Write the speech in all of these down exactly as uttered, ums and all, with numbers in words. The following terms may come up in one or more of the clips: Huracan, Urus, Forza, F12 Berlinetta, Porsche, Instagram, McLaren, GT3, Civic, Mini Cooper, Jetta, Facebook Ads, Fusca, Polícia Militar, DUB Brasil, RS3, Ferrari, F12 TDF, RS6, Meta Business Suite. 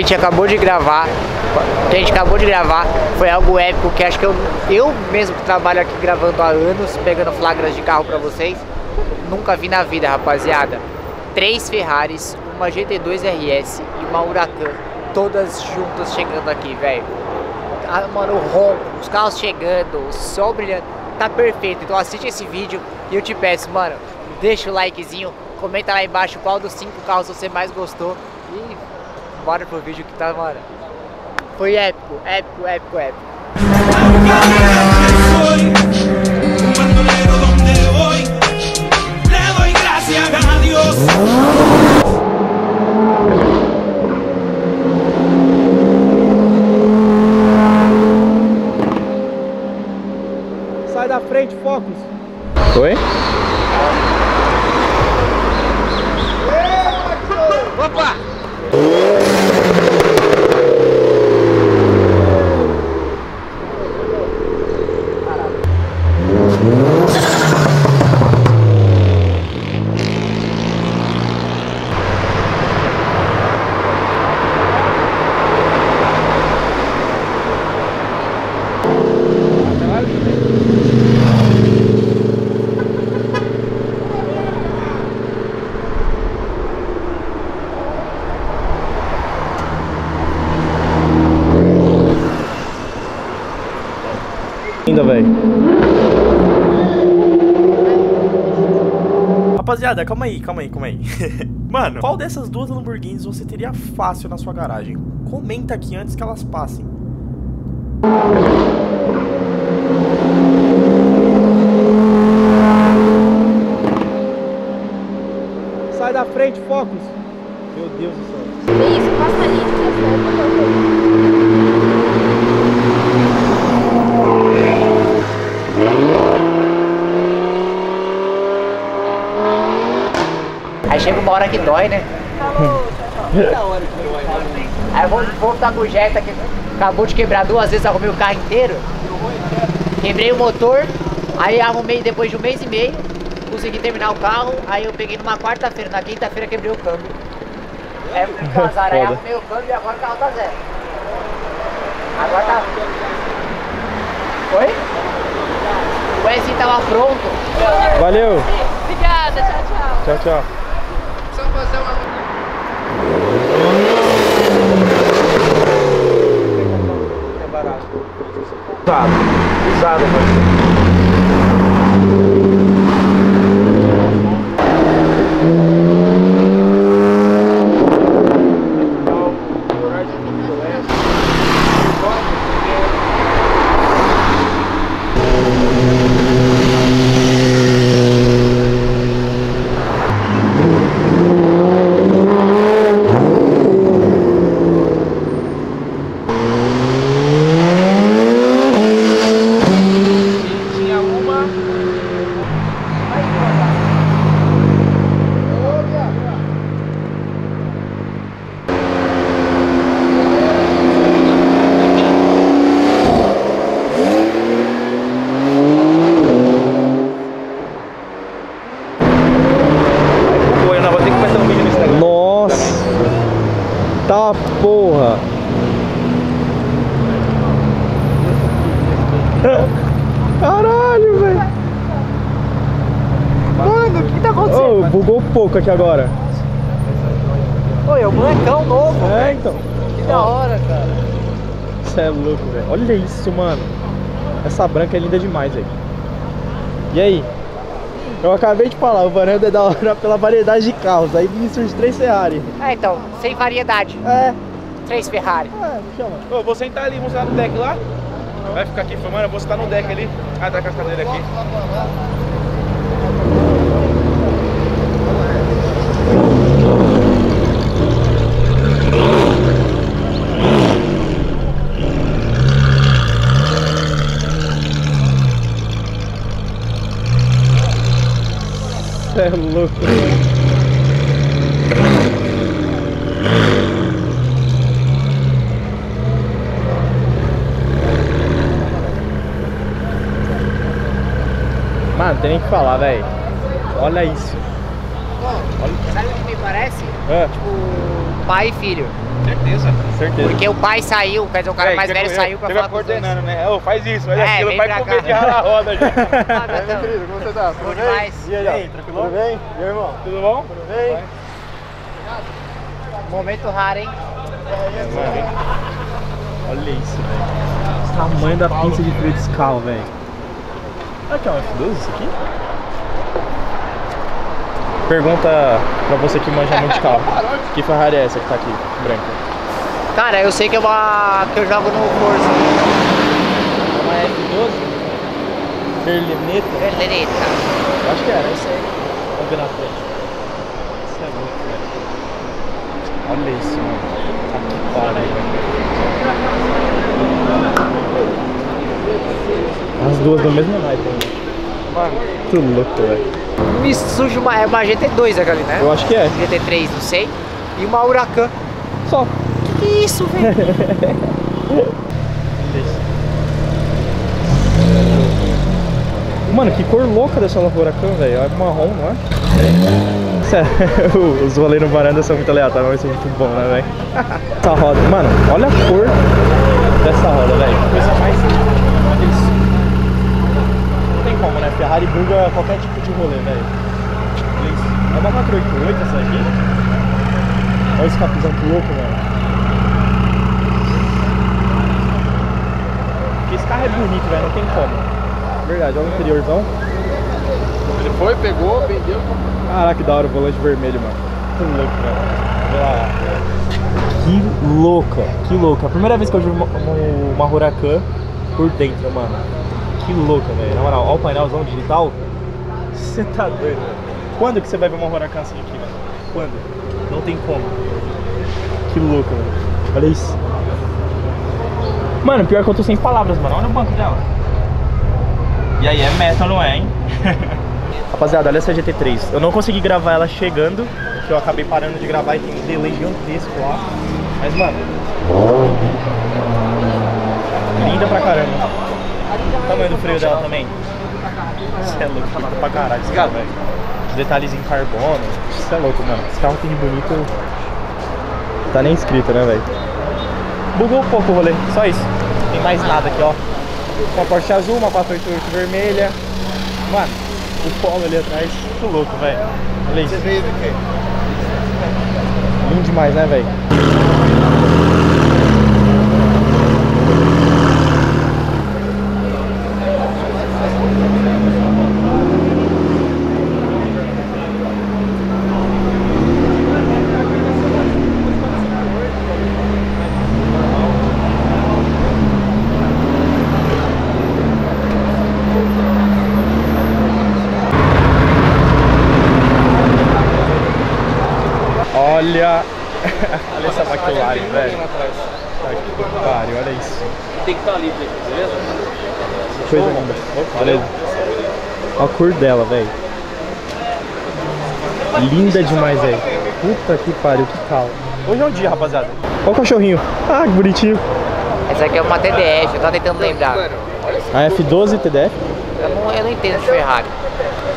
gente acabou de gravar, que a gente acabou de gravar, foi algo épico que acho que eu, eu mesmo que trabalho aqui gravando há anos, pegando flagras de carro pra vocês, nunca vi na vida, rapaziada. Três Ferraris, uma G T dois R S e uma Huracan, todas juntas chegando aqui, velho. Ah, mano, o ronco, os carros chegando, o sol brilhando, tá perfeito. Então assiste esse vídeo e eu te peço, mano, deixa o likezinho, comenta lá embaixo qual dos cinco carros você mais gostou e bora pro vídeo que tá, mano. Foi épico, épico, épico, épico. Sai da frente, Focus. Oi? Opa! Rapaziada, calma aí, calma aí, calma aí. Mano, qual dessas duas Lamborghinis você teria fácil na sua garagem? Comenta aqui antes que elas passem. Sai da frente, Focus. Meu Deus do céu. Que isso, passa ali. Chega uma hora que dói, né? Aí eu vou, vou voltar com o Jetta que acabou de quebrar duas vezes, arrumei o carro inteiro. Quebrei o motor, aí arrumei depois de um mês e meio, consegui terminar o carro, aí eu peguei numa quarta-feira, na quinta-feira quebrei o câmbio. É muito azar, aí arrumei o câmbio e agora o carro tá zero. Agora tá... Oi? O S I tava pronto. Valeu! Obrigada, tchau, tchau. Tchau, tchau. É barato. Usado, usado, porra. Caralho, velho. Mano, o que tá acontecendo? Oh, bugou pouco aqui agora. Pô, é um molecão novo, é, velho. Então. Que da hora, cara. Você é louco, velho. Olha isso, mano. Essa branca é linda demais, velho. E aí? Eu acabei de falar, o Berlinetta é da hora pela variedade de carros, aí me surge três Ferrari. É, então, sem variedade. É. Três Ferrari. É, chama. Eu vou sentar ali, vou sentar no deck lá. Vai ficar aqui filmando, eu vou sentar no deck ali. Ah, tá com a cadeira aqui. É louco, mano, tem nem o que falar, velho. Olha isso. Bom, olha... sabe o que me parece? É. Tipo, pai e filho. Certeza. Certeza. Porque o pai saiu, quer dizer, o cara é, mais velho eu, saiu pra falar com coordenando, né? Ô, oh, faz isso, faz é, aquilo, vai comer de ralar a roda já. Ah, é, meu querido, como você tá? Tudo bem? E aí, e aí, tranquilo? Tudo bem? E aí, irmão? Tudo bom? Tudo bem? Momento raro, hein? É, mano, hein? Olha isso, velho. O tamanho da pinça de freio desse carro, velho. Será que é um F doze isso aqui? Pergunta pra você que manja muito de carro. Que Ferrari é essa que tá aqui, branca? Cara, eu sei que eu, que eu jogo no Forza. Uma F doze? Berlinetta? Berlinetta. Eu acho que era, eu sei. Vamos ver na frente. Isso é muito velho. Olha isso, mano. Tá que para aí. As duas do mesmo naipe ainda. Muito louco, velho. Me surge uma, uma G T dois aquela, né? Eu acho que é. G T três, não sei. E uma Huracan. Só. Que que é isso, velho? Mano, que cor louca dessa Huracan, velho. É marrom, não é? Sério, os rolês no varanda são muito aleatórios, mas são muito bom, né, velho? Essa roda, mano, olha a cor dessa roda, velho. Coisa mais. Isso. Não tem como, né? Ferrari buga qualquer tipo de rolê, velho. É uma quatro oito oito essa aqui. Olha esse capuzão louco, velho. Esse carro é bonito, velho. Não tem como. Verdade, olha o interiorzão. Ele foi, pegou, vendeu. Caraca, que da hora o volante vermelho, mano. Que louco, velho. Olha lá. Que louca, que louca. A primeira vez que eu vi uma, uma Huracan por dentro, mano. Que louca, velho. Na moral, olha o painelzão digital. Você tá doido, mano. Quando que você vai ver uma Huracan assim aqui, mano? Quando? Não tem como. Que louco, velho. Olha isso. Mano, pior que eu tô sem palavras, mano. Olha o banco dela. E aí, é meta, não é, hein? Rapaziada, olha essa G T três. Eu não consegui gravar ela chegando, porque eu acabei parando de gravar e tem um delay gigantesco lá. Mas, mano... linda pra caramba. O tamanho do freio dela também. Isso é louco, tá louco pra caralho esse carro, velho. Os detalhes em carbono. Isso é louco, mano. Esse carro tem de bonito. Tá nem escrito, né, velho? Bugou um pouco o rolê, só isso. Não tem mais nada aqui, ó. Uma Porsche azul, uma quatro oito oito vermelha. Mano, o polo ali atrás. Muito louco, velho. Olha isso. Lindo demais, né, velho? Olha, olha essa McLaren, velho. Pare, olha isso. Tem que estar livre aqui, beleza? Coisa linda. Beleza. Olha a cor dela, velho. Linda demais, velho. Puta que pariu, que calma. Hoje é um dia, rapaziada. Olha o cachorrinho. Ah, que bonitinho. Essa aqui é uma T D F, eu tava tentando lembrar. A F doze T D F? Eu não, eu não entendo de Ferrari.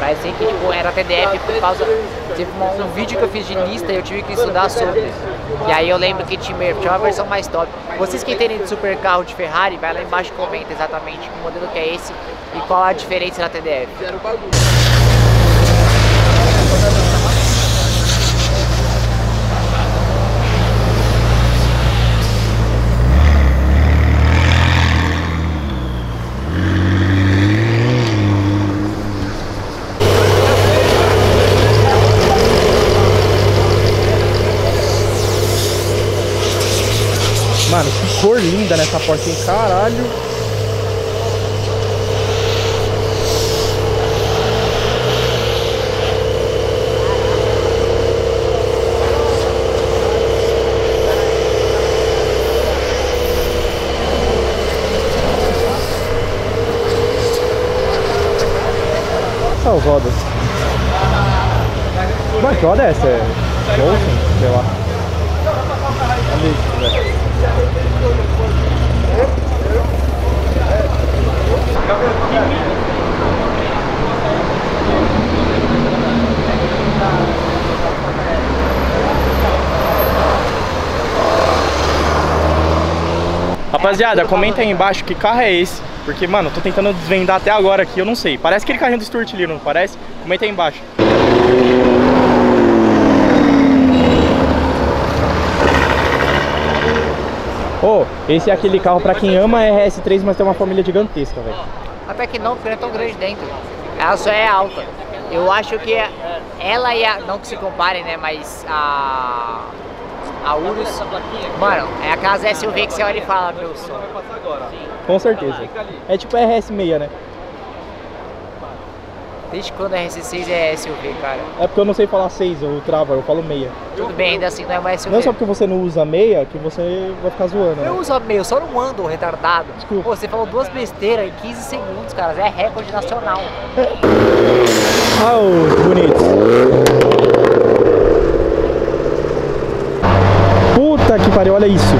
Mas sei que tipo, era T D F por causa... Teve um, um vídeo que eu fiz de lista e eu tive que estudar sobre. E aí eu lembro que tinha uma versão mais top. Vocês que entendem de super carro de Ferrari, vai lá embaixo e comenta exatamente que modelo que é esse e qual a diferença na T D F. Mano, que cor linda nessa Porsche, hein? Caralho! Olha as rodas. Mas que roda é essa? É Johnson? Sei lá. Olha isso, velho. Thank you. Rapaziada, comenta aí embaixo que carro é esse, porque, mano, eu tô tentando desvendar até agora aqui, eu não sei. Parece aquele carrinho do Stuart Little, não parece? Comenta aí embaixo. Ô, oh, esse é aquele carro pra quem ama R S três, mas tem uma família gigantesca, velho. Até que não, porque não é tão grande dentro. Ela só é alta. Eu acho que ela e a... não que se comparem, né, mas a... a Urus, mano, é aquelas S U V que você olha e fala, meu som. Com certeza. É tipo R S seis, né? Desde quando a R S seis é S U V, cara? É porque eu não sei falar seis, eu travo, eu falo meia. Tudo bem, ainda assim não é mais S U V. Não é só porque você não usa meia que você vai ficar zoando, né? Eu uso meia, eu só não ando, retardado. Desculpa. Pô, você falou duas besteiras em quinze segundos, cara. É recorde nacional. Ah, os bonitos. Puta que pariu, olha isso.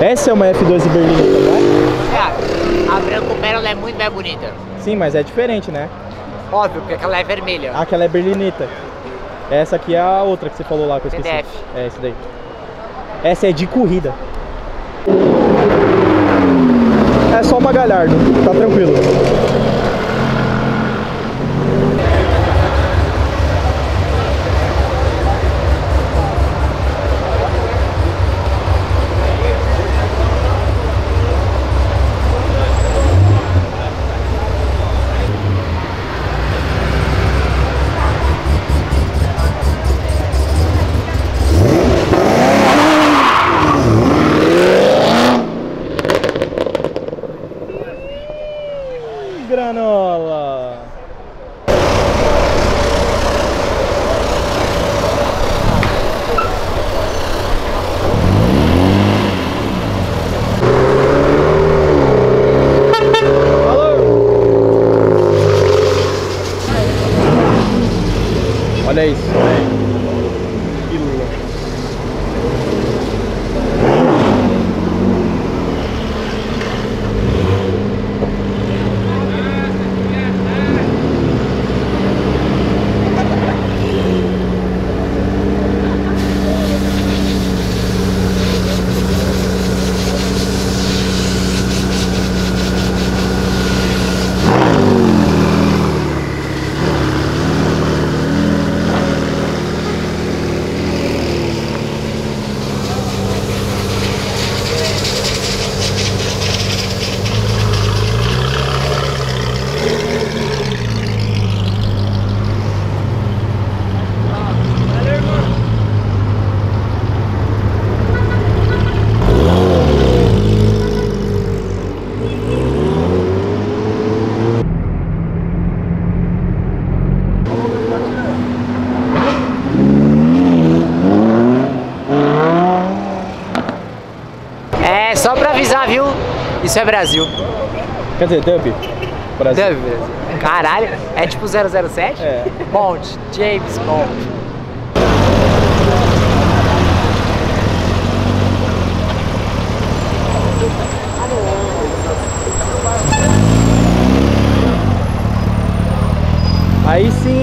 Essa é uma F doze Berlinetta, não é? É, a branco pérola é muito mais bonita. Sim, mas é diferente, né? Óbvio, porque aquela é vermelha. Ah, aquela é Berlinetta. Essa aqui é a outra que você falou lá, que eu esqueci. T D F. É, essa daí. Essa é de corrida. É só uma Galhardo, tá tranquilo. Olha isso, velho. Que lula. Viu? Isso é Brasil. Quer dizer, D U B Brasil. D U B Brasil. Caralho, é tipo zero zero sete? É. Bond, James Bond. Aí sim.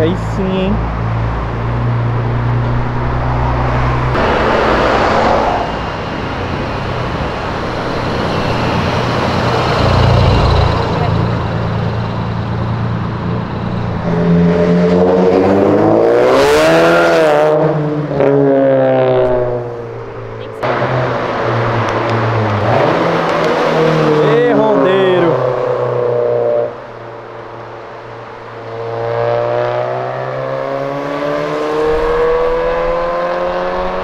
Aí sim, hein?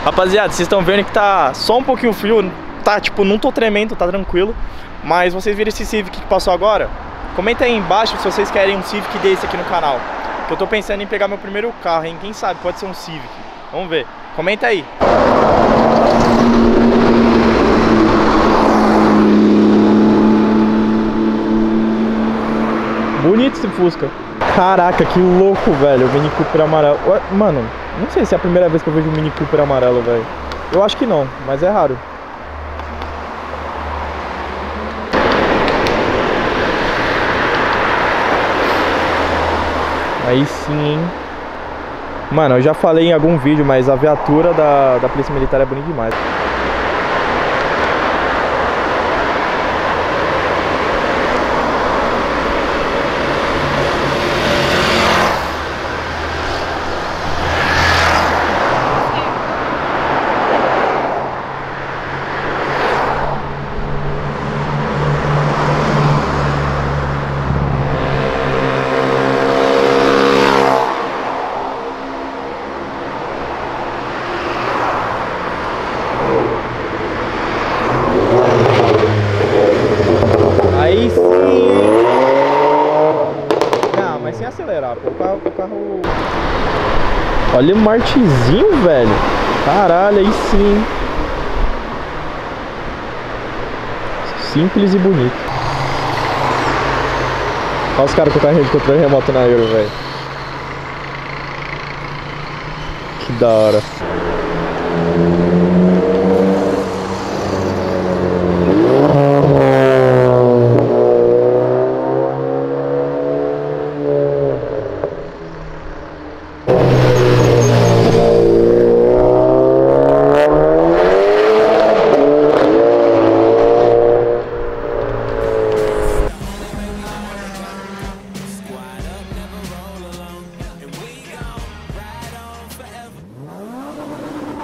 Rapaziada, vocês estão vendo que tá só um pouquinho frio, tá tipo, não tô tremendo, tá tranquilo. Mas vocês viram esse Civic que passou agora? Comenta aí embaixo se vocês querem um Civic desse aqui no canal, que eu tô pensando em pegar meu primeiro carro, hein? Quem sabe, pode ser um Civic, vamos ver, comenta aí. Bonito esse Fusca. Caraca, que louco, velho, o Mini Cooper amarelo. Ué, mano, não sei se é a primeira vez que eu vejo um Mini Cooper amarelo, velho. Eu acho que não, mas é raro. Aí sim, hein? Mano, eu já falei em algum vídeo, mas a viatura da, da Polícia Militar é bonita demais. Olha o Martizinho, velho. Caralho, aí sim. Simples e bonito. Olha os caras com o carrinho de controle remoto na Euro, velho. Que da hora.